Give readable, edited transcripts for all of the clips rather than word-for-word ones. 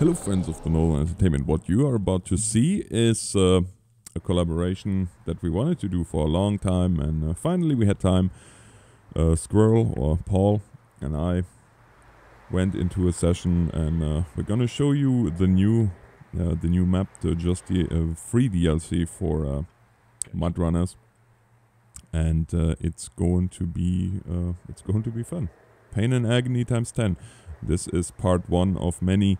Hello friends of the Nolan Entertainment. What you are about to see is a collaboration that we wanted to do for a long time, and finally we had time. Squirrel, or Paul, and I went into a session, and we're gonna show you the new map to just the free DLC for Mudrunners, and it's going to be fun. Pain and agony times 10. This is part one of many.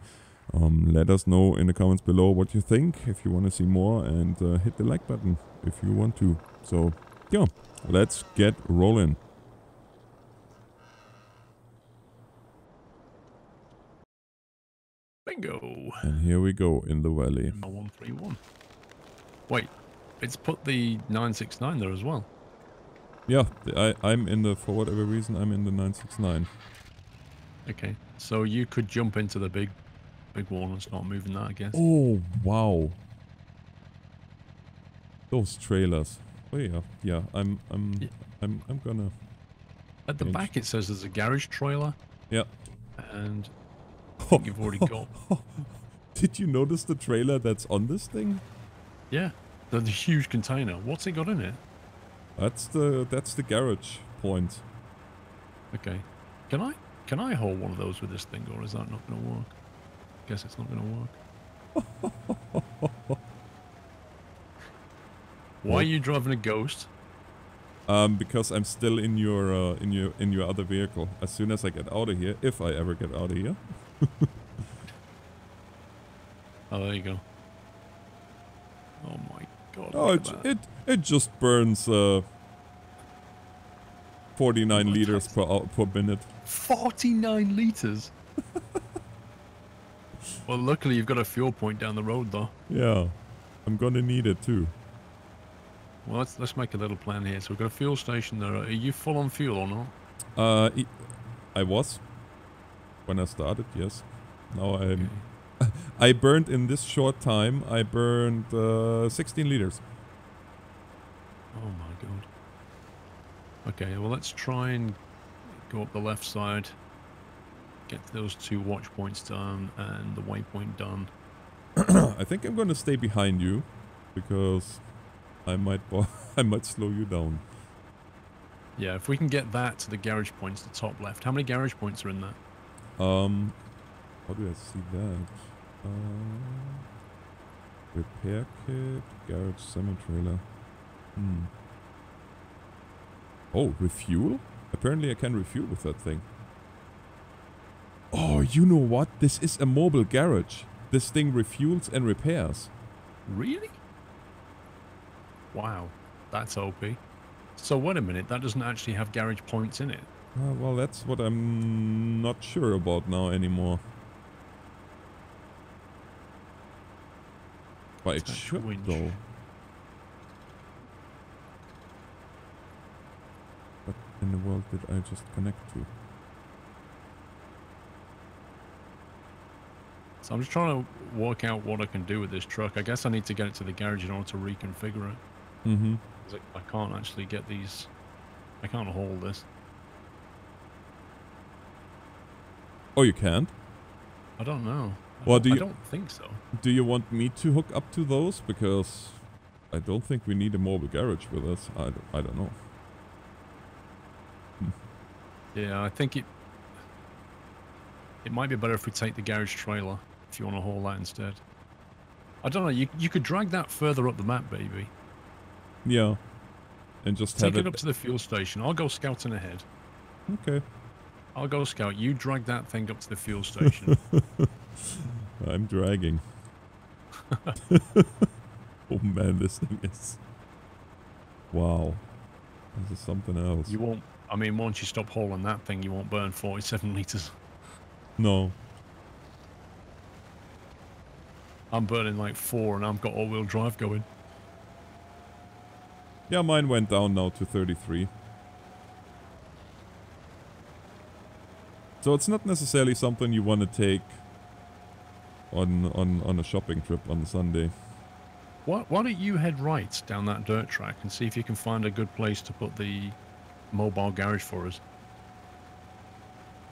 Let us know in the comments below what you think, if you want to see more, and hit the like button if you want to. So yeah, let's get rolling. Bingo! And here we go in the valley. 131. Wait, it's put the 969 there as well. Yeah, I'm in the, for whatever reason, I'm in the 969. Okay, so you could jump into the big wall and start moving that, I guess. Oh, wow. Those trailers. Oh yeah, yeah. I'm gonna. At the back it says there's a garage trailer. Yeah. And I think you've already got. Did you notice the trailer that's on this thing? Yeah, the huge container. What's it got in it? That's the garage point. Okay. Can I hold one of those with this thing, or is that not gonna work? I guess it's not gonna work. Why are you driving a ghost? Because I'm still in your other vehicle. As soon as I get out of here, if I ever get out of here. Oh, there you go. Oh my god. Oh, it just burns 49 liters per minute. 49 liters. Well, luckily you've got a fuel point down the road, though. Yeah, I'm gonna need it too. Well, let's make a little plan here. So we've got a fuel station there. Are you full on fuel or not? I was when I started. Yes. Now I'm. Okay. I burned in this short time. I burned 16 liters. Oh my god. Okay. Well, let's try and go up the left side. Get those two watch points done and the waypoint done. I think I'm gonna stay behind you because. I might slow you down. Yeah, if we can get that to the garage points, the top left. How many garage points are in that? How do I see that? Repair kit, garage, semi-trailer. Hmm. Oh, refuel? Apparently I can refuel with that thing. Oh, you know what? This is a mobile garage. This thing refuels and repairs. Really? Wow, that's OP. So wait a minute, that doesn't actually have garage points in it. Well, that's what I'm not sure about now anymore. But it should, though. What in the world did I just connect to? So I'm just trying to work out what I can do with this truck. I guess I need to get it to the garage in order to reconfigure it. Mm-hmm. I can't actually get these. I can't hold this. Oh, you can't? I don't know. I don't think so. Do you want me to hook up to those? Because I don't think we need a mobile garage with us. I don't know. Yeah, I think it might be better if we take the garage trailer, if you want to haul that instead. I don't know. You could drag that further up the map, baby. Yeah, and just take it up to the fuel station. I'll go scouting ahead. Okay. I'll go scout. You drag that thing up to the fuel station. I'm dragging. Oh man, this thing is. Wow, this is something else. You won't. I mean, once you stop hauling that thing, you won't burn 47 liters. No. I'm burning like 4, and I've got all-wheel drive going. Yeah, mine went down now to 33. So it's not necessarily something you want to take on a shopping trip on Sunday. Why don't you head right down that dirt track and see if you can find a good place to put the mobile garage for us?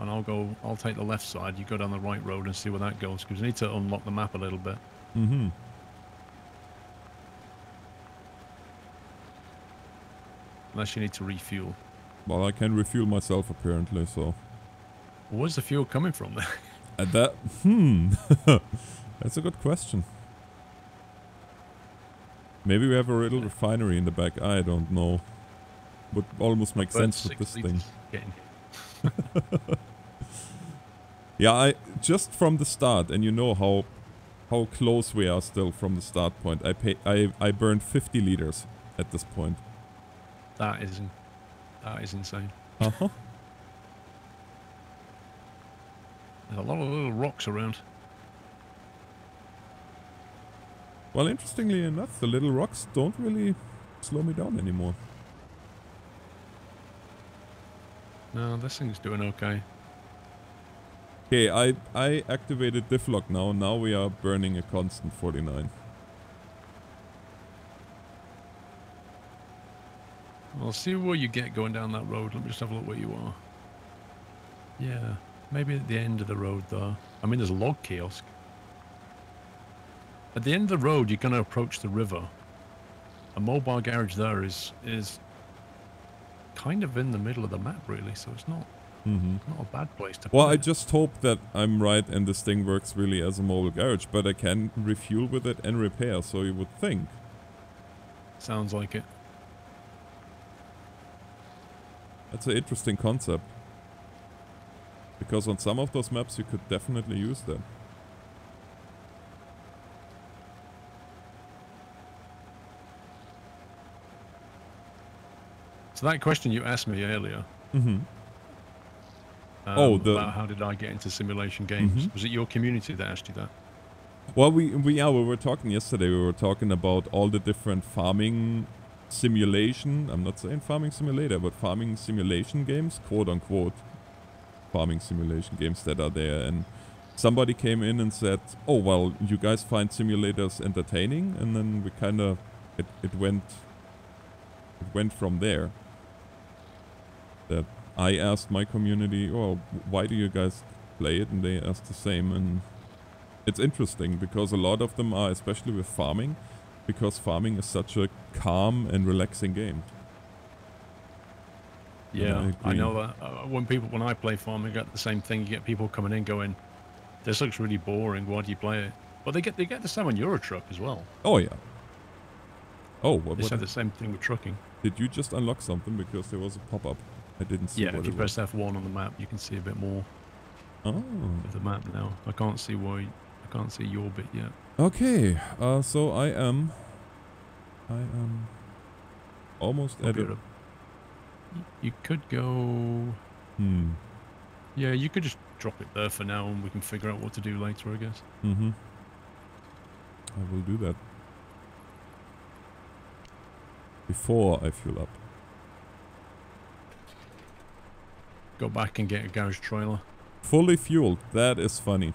and I'll take the left side. You go down the right road and see where that goes, because you need to unlock the map a little bit. Mm-hmm. Unless you need to refuel. Well, I can refuel myself apparently, so... Where's the fuel coming from there? At that... That's a good question. Maybe we have a little refinery in the back. I don't know. Would almost make sense with this thing. Yeah, I just from the start, and you know how close we are still from the start point. I burned 50 liters at this point. That is insane. Uh-huh. There's a lot of little rocks around. Well, interestingly enough, the little rocks don't really slow me down anymore. No, this thing's doing okay. Okay, I activated diff lock now. Now we are burning a constant 49. I'll see where you get going down that road. Let me just have a look where you are. Yeah, maybe at the end of the road, though. I mean, there's a log kiosk. At the end of the road, you're going to approach the river. A mobile garage there is kind of in the middle of the map, really, so it's not not a bad place to. Well, I just hope that I'm right and this thing works really as a mobile garage, but I can refuel with it and repair, so you would think. Sounds like it. That's an interesting concept, because on some of those maps you could definitely use them. So that question you asked me earlier. Mm-hmm. About how did I get into simulation games? Mm-hmm. Was it your community that asked you that? Well, we were talking yesterday. We were talking about all the different farming simulation. I'm not saying farming simulator, but farming simulation games, quote unquote, farming simulation games that are there. And somebody came in and said, "Oh well, you guys find simulators entertaining," and then we kind of it went from there. That I asked my community, oh, why do you guys play it? And they asked the same. And it's interesting because a lot of them are, especially with farming, because farming is such a calm and relaxing game. Yeah, I know that. When I play farming, I get the same thing. You get people coming in going, this looks really boring, why do you play it? But they get the same on Euro Truck as well. Oh, yeah. Oh, what? They said the same thing with trucking. Did you just unlock something? Because there was a pop-up. I didn't see what it was. Yeah, if you press F1 on the map, you can see a bit more of the map now. I can't see I can't see your bit yet. Okay, so I am almost at it. You could go... Yeah, you could just drop it there for now, and we can figure out what to do later, I guess. Mm-hmm. I will do that. Before I fuel up. Go back and get a garage trailer. Fully fueled. That is funny.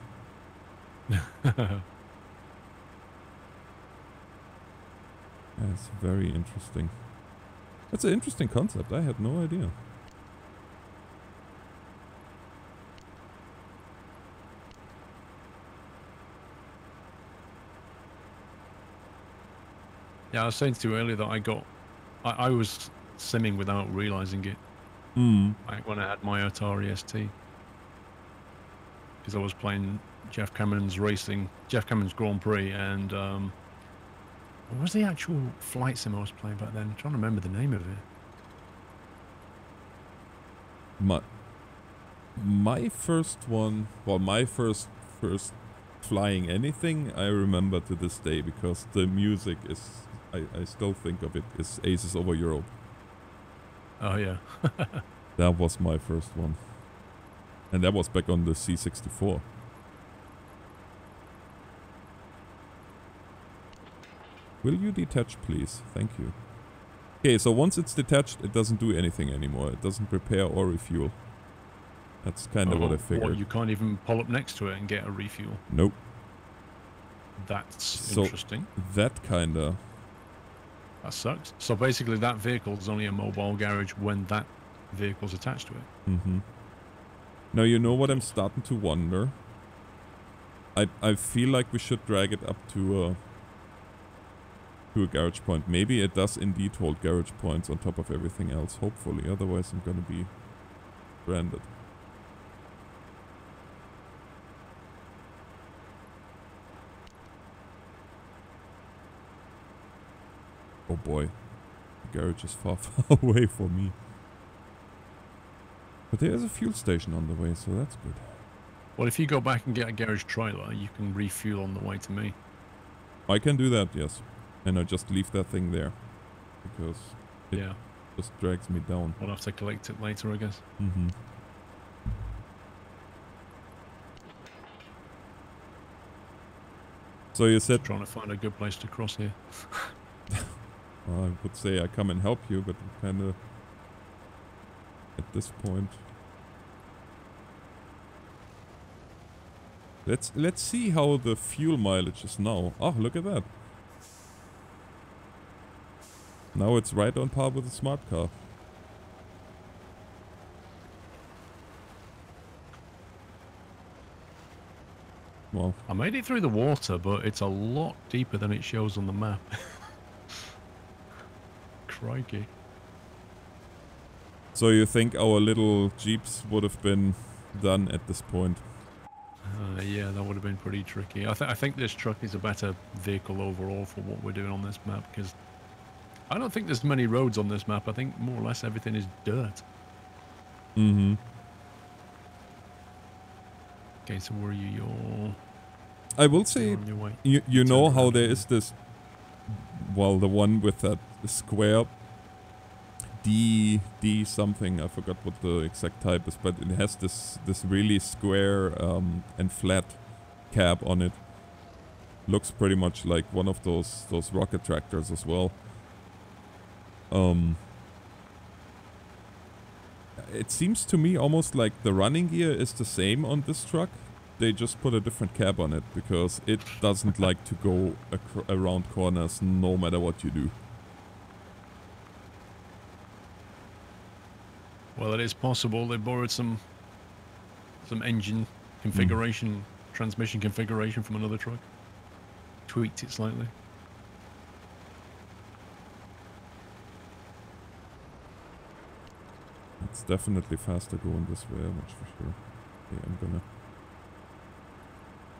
That's very interesting. That's an interesting concept. I had no idea. Yeah, I was saying to you earlier that I was simming without realizing it. Like when I had my Atari ST, because I was playing Jeff Cameron's Grand Prix, and what was the actual flight sim I was playing back then? I'm trying to remember the name of it. My first one, well, my first flying anything, I remember to this day, because the music is, I still think of it, is Aces Over Europe. Oh, yeah. That was my first one. And that was back on the C64. Will you detach, please? Thank you. Okay, so once it's detached, it doesn't do anything anymore. It doesn't repair or refuel. That's kind of what I figured. Well, you can't even pull up next to it and get a refuel? Nope. That's interesting. That kind of... That sucks. So basically that vehicle is only a mobile garage when that vehicle's attached to it. Mm-hmm. Now, you know what I'm starting to wonder? I feel like we should drag it up to a garage point. Maybe it does indeed hold garage points on top of everything else, hopefully. Otherwise, I'm going to be stranded. Oh boy, the garage is far, far away for me. But there is a fuel station on the way, so that's good. Well, if you go back and get a garage trailer, you can refuel on the way to me. I can do that, yes. And I just leave that thing there. Because it just drags me down. I'll have to collect it later, I guess. Mm-hmm. So you said... trying to find a good place to cross here. Well, I would say I come and help you, but kind of at this point. Let's see how the fuel mileage is now. Oh, look at that. Now it's right on par with a smart car. Wow. I made it through the water, but it's a lot deeper than it shows on the map. Crikey. So you think our little jeeps would have been done at this point? Yeah, that would have been pretty tricky. I think this truck is a better vehicle overall for what we're doing on this map, because I don't think there's many roads on this map. I think more or less everything is dirt. Mm-hmm. Okay, so where are you? I will say, you know how there is this... well, the one with that square... D something, I forgot what the exact type is, but it has this really square and flat cab on it. Looks pretty much like one of those rocket tractors as well. It seems to me almost like the running gear is the same on this truck. They just put a different cab on it because it doesn't like to go around corners no matter what you do. Well, it is possible they borrowed some engine configuration, transmission configuration from another truck. Tweaked it slightly. It's definitely faster going this way, that's for sure. Okay, I'm gonna...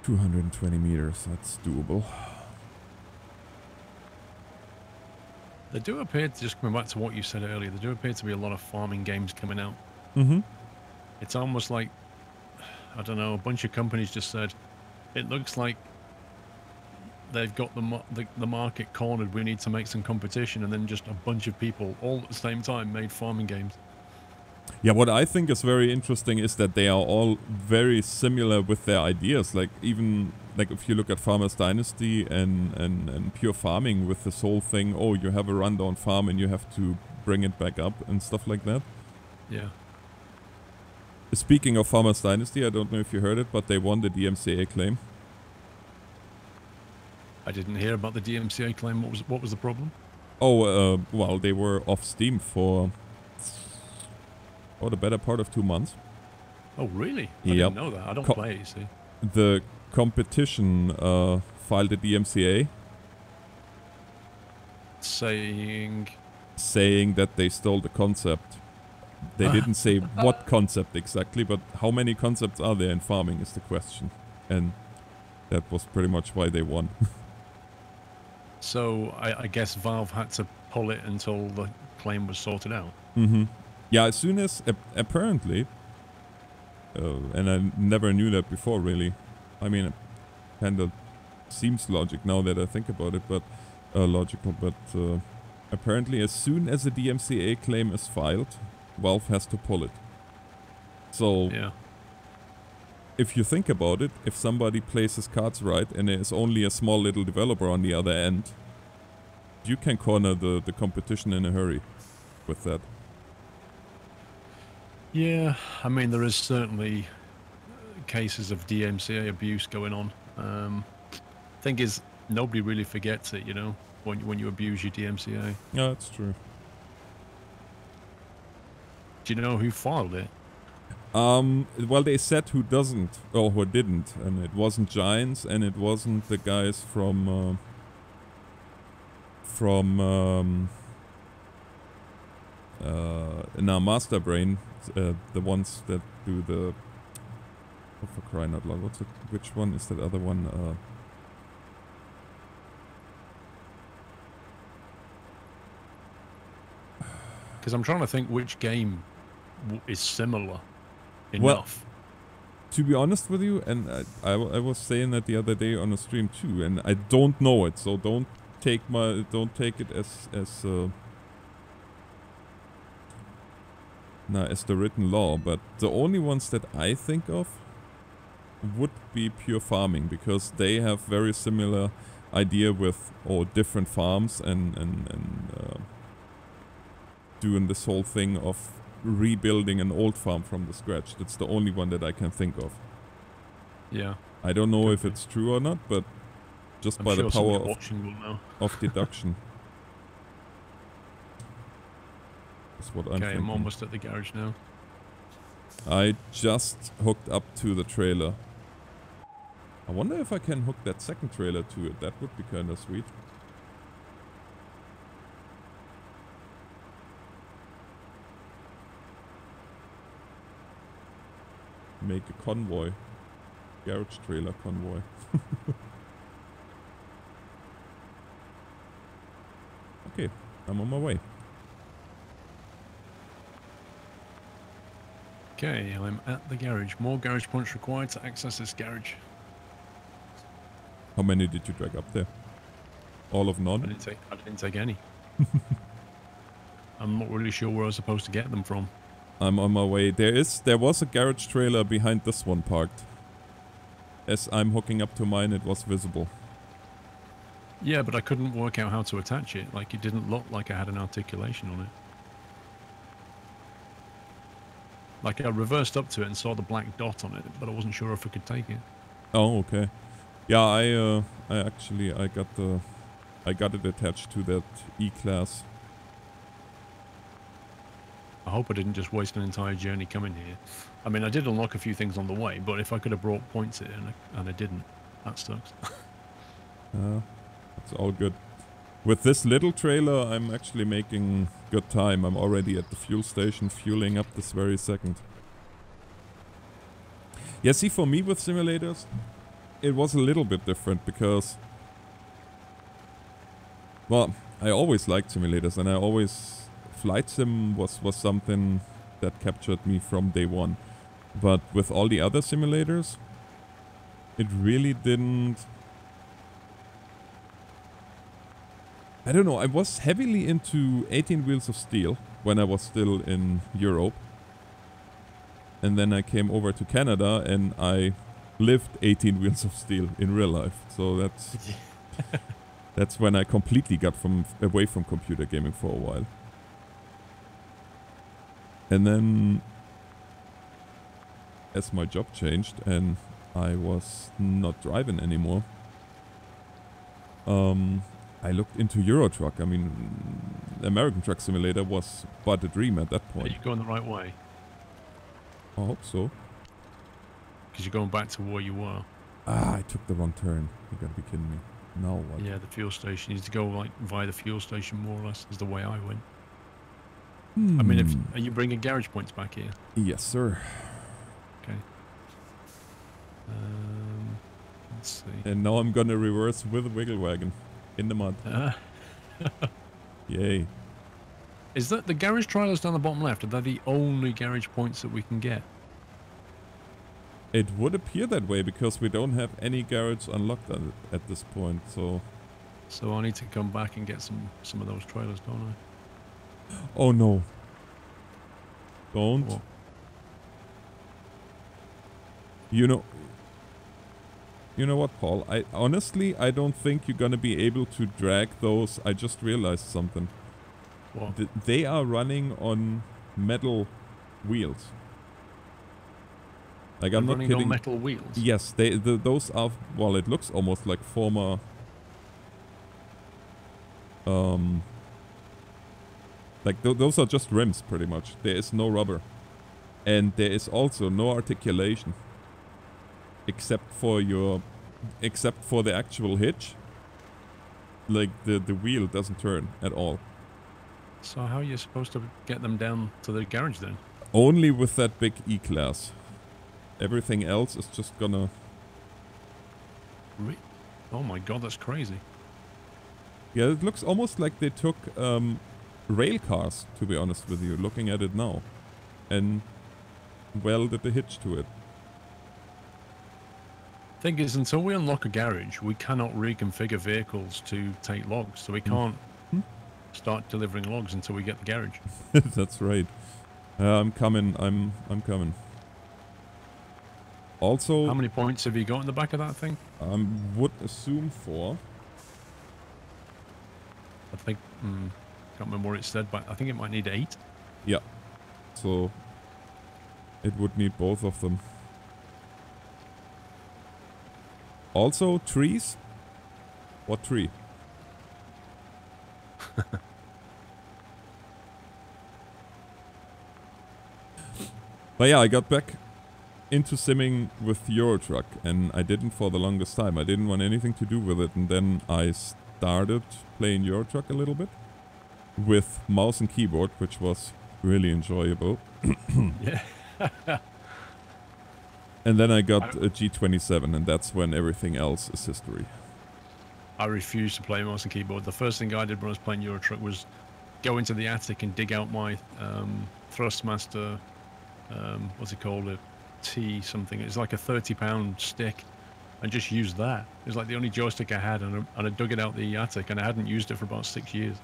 220 meters, that's doable. There do appear to, just coming back to what you said earlier, there do appear to be a lot of farming games coming out. Mm-hmm. It's almost like, I don't know, a bunch of companies just said, it looks like they've got the market cornered, we need to make some competition, and then just a bunch of people all at the same time made farming games. Yeah, what I think is very interesting is that they are all very similar with their ideas. Like, even... like if you look at Farmer's Dynasty and Pure Farming with this whole thing, oh, you have a rundown farm and you have to bring it back up and stuff like that. Yeah. Speaking of Farmer's Dynasty, I don't know if you heard it, but they won the DMCA claim. I didn't hear about the DMCA claim. What was the problem? Oh, well, they were off Steam for the better part of 2 months. Oh, really? I didn't know that. I don't play, you see. The competition filed a DMCA saying that they stole the concept. They didn't say what concept exactly, but how many concepts are there in farming is the question, and that was pretty much why they won. So I guess Valve had to pull it until the claim was sorted out. Mm-hmm. Yeah, as soon as apparently, and I never knew that before, really. I mean, it kind of seems logic now that I think about it, but logical. But apparently, as soon as a DMCA claim is filed, Valve has to pull it. So, yeah. If you think about it, if somebody plays his cards right and there is only a small little developer on the other end, you can corner the competition in a hurry with that. Yeah, I mean, there is certainly cases of DMCA abuse going on. Thing is, nobody really forgets it, you know, when you abuse your DMCA. No, that's true. Do you know who filed it? Well, they said who doesn't, or who didn't, and it wasn't Giants, and it wasn't the guys from Master Brain, the ones that do the, oh, for crying out loud, what's it, which one is that other one, because I'm trying to think which game is similar enough. Well, to be honest with you, and I was saying that the other day on a stream too, and I don't know it, so don't take it as the written law. But the only ones that I think of would be Pure Farming, because they have very similar idea with different farms and doing this whole thing of rebuilding an old farm from the scratch. That's the only one that I can think of. Yeah. I don't know if it's true or not, but just I'm by sure the power of deduction. That's what I'm thinking. Okay, I'm almost at the garage now. I just hooked up to the trailer. I wonder if I can hook that second trailer to it. That would be kind of sweet. Make a convoy. Garage trailer convoy. Okay, I'm on my way. Okay, I'm at the garage. More garage points required to access this garage. How many did you drag up there? All of none? I didn't take any. I'm not really sure where I was supposed to get them from. I'm on my way. There was a garage trailer behind this one parked. As I'm hooking up to mine, it was visible. Yeah, but I couldn't work out how to attach it. Like, it didn't look like I had an articulation on it. Like, I reversed up to it and saw the black dot on it, but I wasn't sure if I could take it. Oh, okay. Yeah, I got it attached to that E-Class. I hope I didn't just waste an entire journey coming here. I mean, I did unlock a few things on the way, but if I could have brought points in, and I didn't, that sucks. It's all good. With this little trailer, I'm actually making good time. I'm already at the fuel station, fueling up this very second. Yeah, see, for me with simulators, it was a little bit different because... well, I always liked simulators, and I always... Flight Sim was something that captured me from day one. But with all the other simulators, it really didn't... I don't know, I was heavily into 18 Wheels of Steel when I was still in Europe. And then I came over to Canada and I lived 18 Wheels of Steel in real life. So that's... that's when I completely got away from computer gaming for a while. And then, as my job changed and I was not driving anymore, I looked into Euro Truck. I mean, American Truck Simulator was but a dream at that point. Are you going the right way? I hope so. Because you're going back to where you were. Ah, I took the wrong turn. You gotta be kidding me. Now what? Yeah, the fuel station. You need to go like via the fuel station, more or less, is the way I went. Hmm. I mean, are you bringing garage points back here? Yes, sir. Okay. Let's see. And now I'm gonna reverse with a wiggle wagon in the mud. Yay. Is that the garage trailers down the bottom left? Are they the only garage points that we can get? It would appear that way because we don't have any garage unlocked at this point, so... So I need to come back and get some of those trailers, don't I? Oh no. Don't. What? You know what, Paul? I honestly don't think you're gonna be able to drag those. I just realized something. What? They are running on metal wheels. Like, I'm not kidding. Running on metal wheels? Yes, those are, well, it looks almost like former like, those are just rims, pretty much. There is no rubber. And there is also no articulation, except for the actual hitch. Like the wheel doesn't turn at all. So how are you supposed to get them down to the garage then? Only with that big E-Class. Everything else is just gonna... Oh my god, that's crazy. Yeah, it looks almost like they took rail cars, to be honest with you, looking at it now. And welded the hitch to it. Thing is, until we unlock a garage, we cannot reconfigure vehicles to take logs, so we can't start delivering logs until we get the garage. That's right. I'm coming. Also... How many points have you got in the back of that thing? I would assume 4. I think... can't remember what it said, but I think it might need 8. Yeah. So... it would need both of them. Also, trees? What tree? But yeah, I got back into simming with Euro Truck, and I didn't for the longest time. I didn't want anything to do with it, and then I started playing Euro Truck a little bit with mouse and keyboard, which was really enjoyable. Yeah. And then I got a G27, and that's when everything else is history. I refused to play mouse and keyboard. The first thing I did when I was playing Euro Truck was go into the attic and dig out my Thrustmaster, what's it called, a T something. It's like a 30-pound stick, and just use that. It was like the only joystick I had, and I dug it out the attic, and I hadn't used it for about 6 years.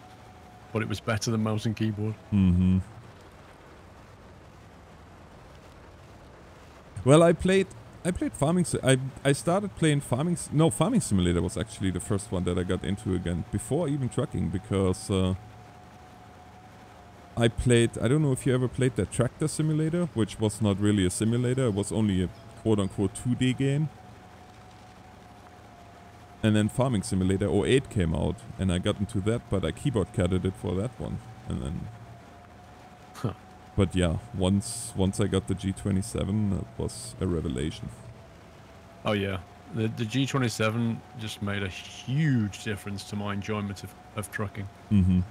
But it was better than mouse and keyboard. Mm-hmm. Well, I played Farming. I started playing Farming. No, Farming Simulator was actually the first one that I got into again before even trucking, because I played. I don't know if you ever played that Tractor Simulator, which was not really a simulator. It was only a quote-unquote 2D game. And then Farming Simulator 08 came out, and I got into that, but I keyboard catted it for that one, and then. But yeah, once I got the G27, it was a revelation. Oh yeah, the G27 just made a huge difference to my enjoyment of trucking. Mm-hmm.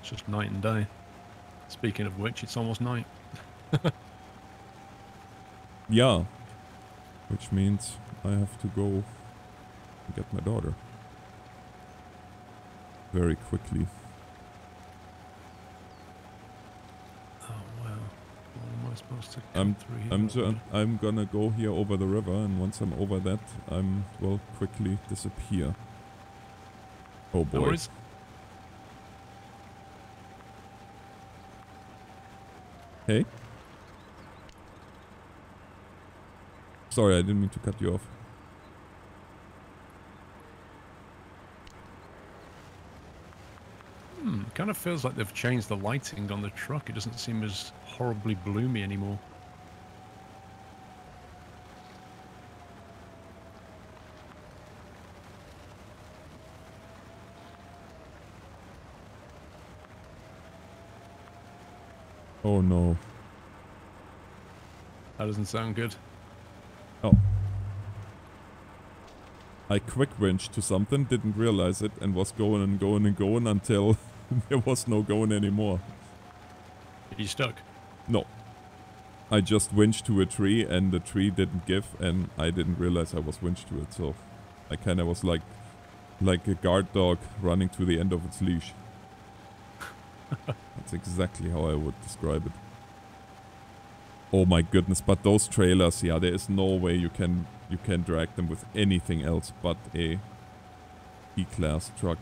It's just night and day. Speaking of which, it's almost night. Yeah, which means I have to go and get my daughter very quickly. Supposed to come through here. I'm gonna go here over the river, and once I'm over that, I'm will quickly disappear. Oh boy. No, hey. Sorry, I didn't mean to cut you off. Kind of feels like they've changed the lighting on the truck. It doesn't seem as horribly bloomy anymore. Oh no. That doesn't sound good. Oh. I quick wrenched to something, didn't realize it, and was going and going and going until... there was no going anymore. Are you stuck? No. I just winched to a tree, and the tree didn't give, and I didn't realize I was winched to it, so... I kinda was like a guard dog running to the end of its leash. That's exactly how I would describe it. Oh my goodness, but those trailers, yeah, there is no way you can drag them with anything else but a E-Class truck.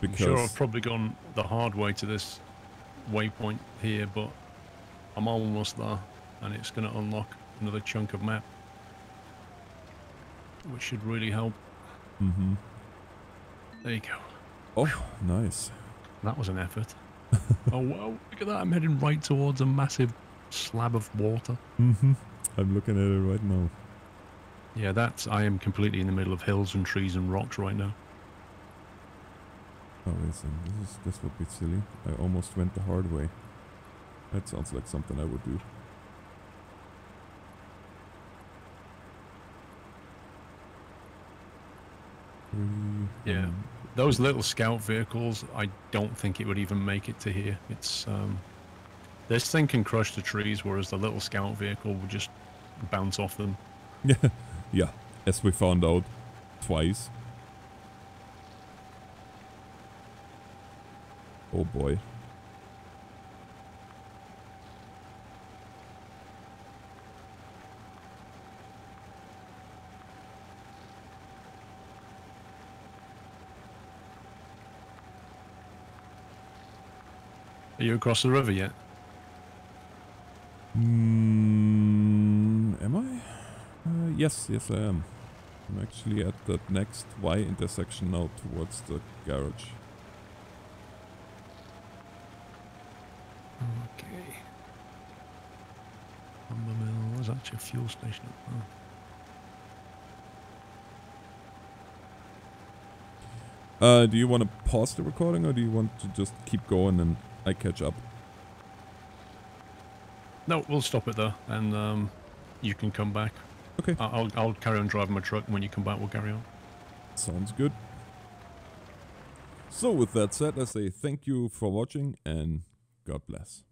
Because I'm sure I've probably gone the hard way to this waypoint here, but I'm almost there, and it's going to unlock another chunk of map, which should really help. Mm-hmm. There you go. Oh, nice. That was an effort. Oh, wow, look at that. I'm heading right towards a massive slab of water. Mm-hmm. I'm looking at it right now. Yeah, that's... I am completely in the middle of hills and trees and rocks right now. Oh, listen, this would be silly. I almost went the hard way. That sounds like something I would do. Yeah, those little scout vehicles, I don't think it would even make it to here. It's this thing can crush the trees, whereas the little scout vehicle would just bounce off them. Yeah, yeah, as we found out twice. Oh boy. Are you across the river yet? Am I? Yes, I am. I'm actually at that next Y intersection now towards the garage. Okay. On the mill, there's actually a fuel station up there. Do you want to pause the recording or do you want to just keep going and I catch up? No, we'll stop it there and you can come back. Okay. I'll carry on driving my truck and when you come back we'll carry on. Sounds good. So with that said, I say thank you for watching and God bless.